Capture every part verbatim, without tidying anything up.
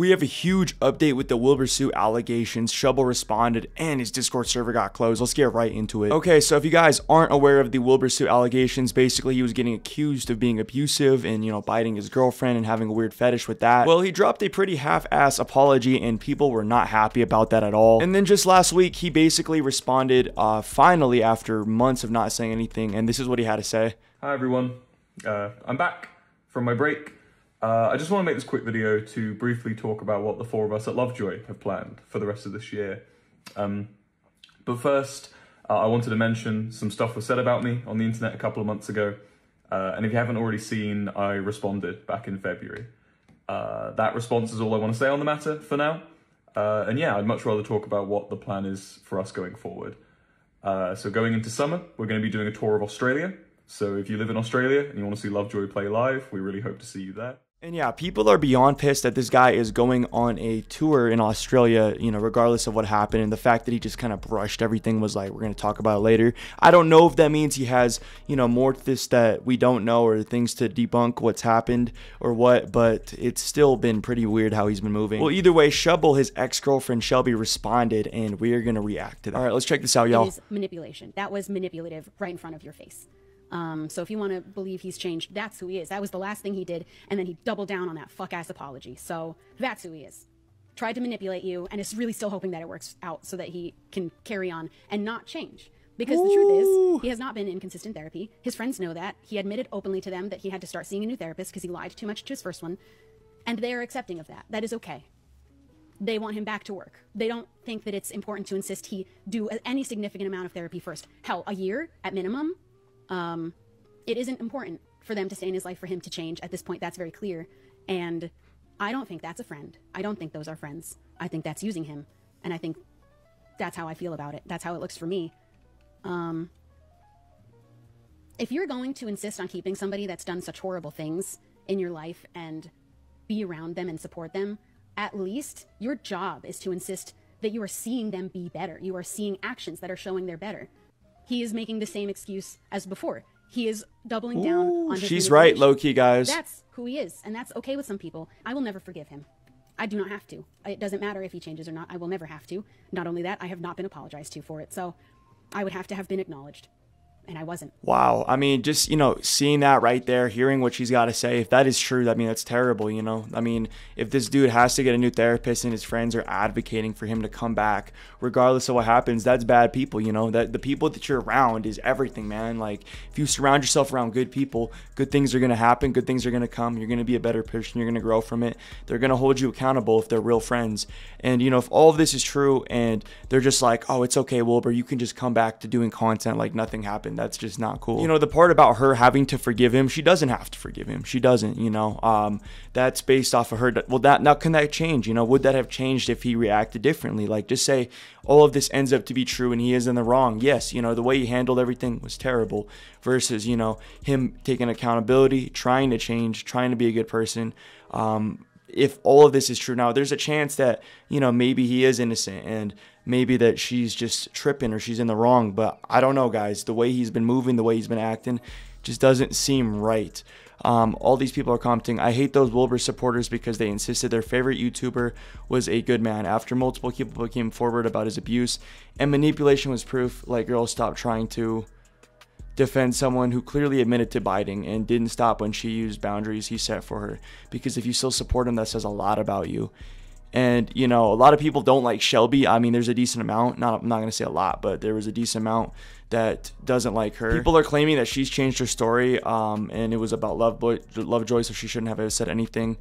We have a huge update with the Wilbur Soot allegations. Shubble responded and his Discord server got closed. Let's get right into it. Okay, so if you guys aren't aware of the Wilbur Soot allegations, basically he was getting accused of being abusive and, you know, biting his girlfriend and having a weird fetish with that. Well, he dropped a pretty half-ass apology and people were not happy about that at all. And then just last week, he basically responded uh, finally after months of not saying anything, and this is what he had to say. Hi everyone, uh, I'm back from my break. Uh, I just want to make this quick video to briefly talk about what the four of us at Lovejoy have planned for the rest of this year. Um, but first, uh, I wanted to mention some stuff was said about me on the internet a couple of months ago. Uh, and if you haven't already seen, I responded back in February. Uh, that response is all I want to say on the matter for now. Uh, and yeah, I'd much rather talk about what the plan is for us going forward. Uh, so going into summer, we're going to be doing a tour of Australia. So if you live in Australia and you want to see Lovejoy play live, we really hope to see you there. And yeah, people are beyond pissed that this guy is going on a tour in Australia, you know, regardless of what happened. And the fact that he just kind of brushed everything was like, we're going to talk about it later. I don't know if that means he has, you know, more to this that we don't know or things to debunk what's happened or what, but it's still been pretty weird how he's been moving. Well, either way, Shubble, his ex-girlfriend Shelby, responded and we are going to react to that. All right, let's check this out, y'all. It is manipulation. That was manipulative right in front of your face. Um, so if you want to believe he's changed, that's who he is. That was the last thing he did, and then he doubled down on that fuck-ass apology. So that's who he is. Tried to manipulate you, and is really still hoping that it works out so that he can carry on and not change. Because Ooh. The truth is, he has not been in consistent therapy. His friends know that. He admitted openly to them that he had to start seeing a new therapist because he lied too much to his first one, and they are accepting of that. That is okay. They want him back to work. They don't think that it's important to insist he do any significant amount of therapy first. Hell, a year at minimum. Um, it isn't important for them to stay in his life for him to change at this point. That's very clear. And I don't think that's a friend. I don't think those are friends. I think that's using him. And I think that's how I feel about it. That's how it looks for me. Um, if you're going to insist on keeping somebody that's done such horrible things in your life and be around them and support them, at least your job is to insist that you are seeing them be better. You are seeing actions that are showing they're better. He is making the same excuse as before. He is doubling Ooh, down on his She's right, low-key, guys. That's who he is, and that's okay with some people. I will never forgive him. I do not have to. It doesn't matter if he changes or not. I will never have to. Not only that, I have not been apologized to for it, so I would have to have been acknowledged. And I wasn't. Wow. I mean, just, you know, seeing that right there, hearing what she's got to say, if that is true, I mean, that's terrible, you know? I mean, if this dude has to get a new therapist and his friends are advocating for him to come back, regardless of what happens, that's bad people, you know? That the people that you're around is everything, man. Like, if you surround yourself around good people, good things are going to happen, good things are going to come, you're going to be a better person, you're going to grow from it. They're going to hold you accountable if they're real friends. And, you know, if all of this is true and they're just like, oh, it's okay, Wilbur, you can just come back to doing content like nothing happened. That's just not cool. You know, the part about her having to forgive him, she doesn't have to forgive him. She doesn't, you know, um, that's based off of her. Well, that now can that change? You know, would that have changed if he reacted differently? Like, just say all of this ends up to be true and he is in the wrong. Yes, you know, the way he handled everything was terrible versus, you know, him taking accountability, trying to change, trying to be a good person. Um, if all of this is true now, there's a chance that, you know, maybe he is innocent and maybe that she's just tripping or she's in the wrong. But I don't know, guys, the way he's been moving, the way he's been acting just doesn't seem right. Um, all these people are commenting, I hate those Wilbur supporters because they insisted their favorite YouTuber was a good man after multiple people came forward about his abuse and manipulation was proof. Like, girls, stop trying to defend someone who clearly admitted to biting and didn't stop when she used boundaries he set for her, because if you still support him, that says a lot about you. And, you know, a lot of people don't like Shelby. I mean, there's a decent amount, not, I'm not going to say a lot, but there was a decent amount that doesn't like her. People are claiming that she's changed her story, um, and it was about Lovejoy, Lovejoy, so she shouldn't have ever said anything.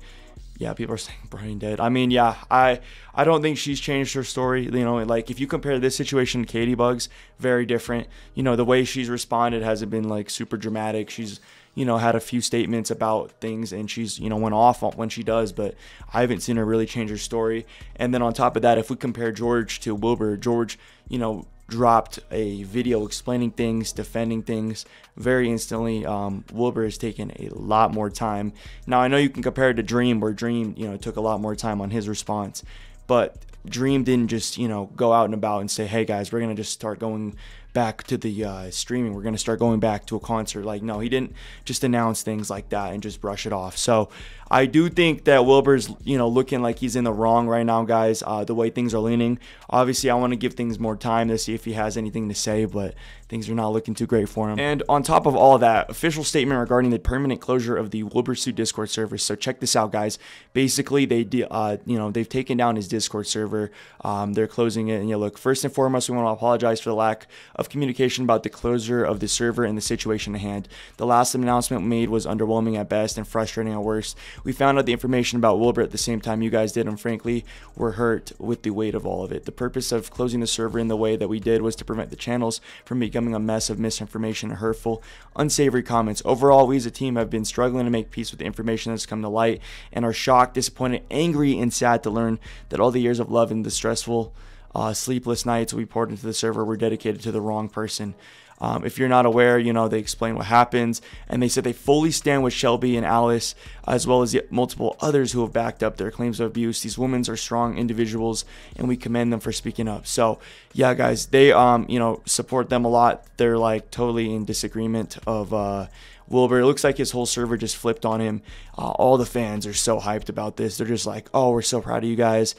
Yeah, people are saying brain dead. I mean, yeah, I I don't think she's changed her story. You know, like, if you compare this situation to Katie Bugs, very different. You know, the way she's responded hasn't been, like, super dramatic. She's, you know, had a few statements about things and she's, you know, went off when she does, but I haven't seen her really change her story. And then on top of that, if we compare George to Wilbur, George, you know, dropped a video explaining things, defending things very instantly. Um, Wilbur has taken a lot more time. Now, I know you can compare it to Dream, where Dream, you know, took a lot more time on his response, But Dream didn't just, you know, go out and about and say, hey guys, we're gonna just start going back to the uh, streaming, we're gonna start going back to a concert. Like, no, he didn't just announce things like that and just brush it off. So I do think that Wilbur's, you know, looking like he's in the wrong right now, guys, uh, the way things are leaning. Obviously, I want to give things more time to see if he has anything to say, but things are not looking too great for him. And on top of all that, official statement regarding the permanent closure of the Wilbur Soot Discord server. So check this out, guys. Basically, they, uh, you know, they've taken down his Discord server. Um, they're closing it. And yeah, look, first and foremost, we want to apologize for the lack of communication about the closure of the server and the situation at hand. The last announcement made was underwhelming at best and frustrating at worst. We found out the information about Wilbur at the same time you guys did, and frankly, we're hurt with the weight of all of it. The purpose of closing the server in the way that we did was to prevent the channels from becoming a mess of misinformation and hurtful, unsavory comments. Overall, we as a team have been struggling to make peace with the information that's come to light and are shocked, disappointed, angry, and sad to learn that all the years of love and the stressful Uh, sleepless nights we poured into the server were dedicated to the wrong person. Um, if you're not aware, you know, they explain what happens, and they said they fully stand with Shelby and Alice, as well as the multiple others who have backed up their claims of abuse. These women are strong individuals, and we commend them for speaking up. So yeah, guys, they, um, you know, support them a lot. They're like totally in disagreement of uh, Wilbur. It looks like his whole server just flipped on him. Uh, all the fans are so hyped about this. They're just like, oh, we're so proud of you guys.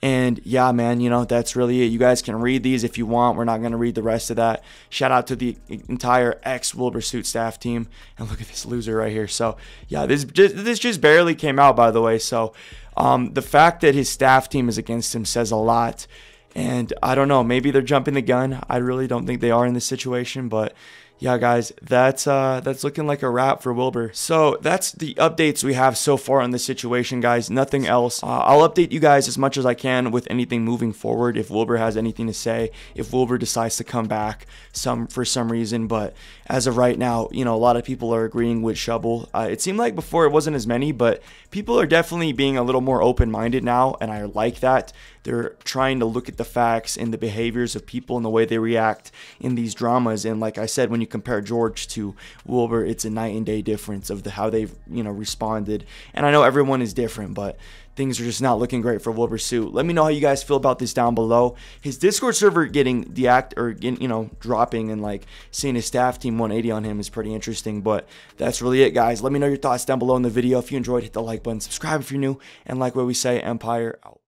And yeah, man, you know, that's really it. You guys can read these if you want. We're not going to read the rest of that. Shout out to the entire ex-Wilbur Soot staff team. And look at this loser right here. So yeah, this just, this just barely came out, by the way. So um, the fact that his staff team is against him says a lot. And I don't know, maybe they're jumping the gun. I really don't think they are in this situation, but yeah, guys, that's uh, that's looking like a wrap for Wilbur. So that's the updates we have so far on this situation, guys. Nothing else. Uh, I'll update you guys as much as I can with anything moving forward. If Wilbur has anything to say, if Wilbur decides to come back some for some reason. But as of right now, you know, a lot of people are agreeing with Shubble. Uh, it seemed like before it wasn't as many, but people are definitely being a little more open-minded now, and I like that. They're trying to look at the facts and the behaviors of people and the way they react in these dramas. And like I said, when you compare George to Wilbur, it's a night and day difference of the, how they've, you know, responded. And I know everyone is different, but things are just not looking great for Wilbur Soot. Let me know how you guys feel about this down below. His Discord server getting deact or getting, you know, dropping, and like seeing his staff team one eighty on him is pretty interesting. But that's really it, guys. Let me know your thoughts down below in the video. If you enjoyed, hit the like button, subscribe if you're new, and like what we say, Empire out.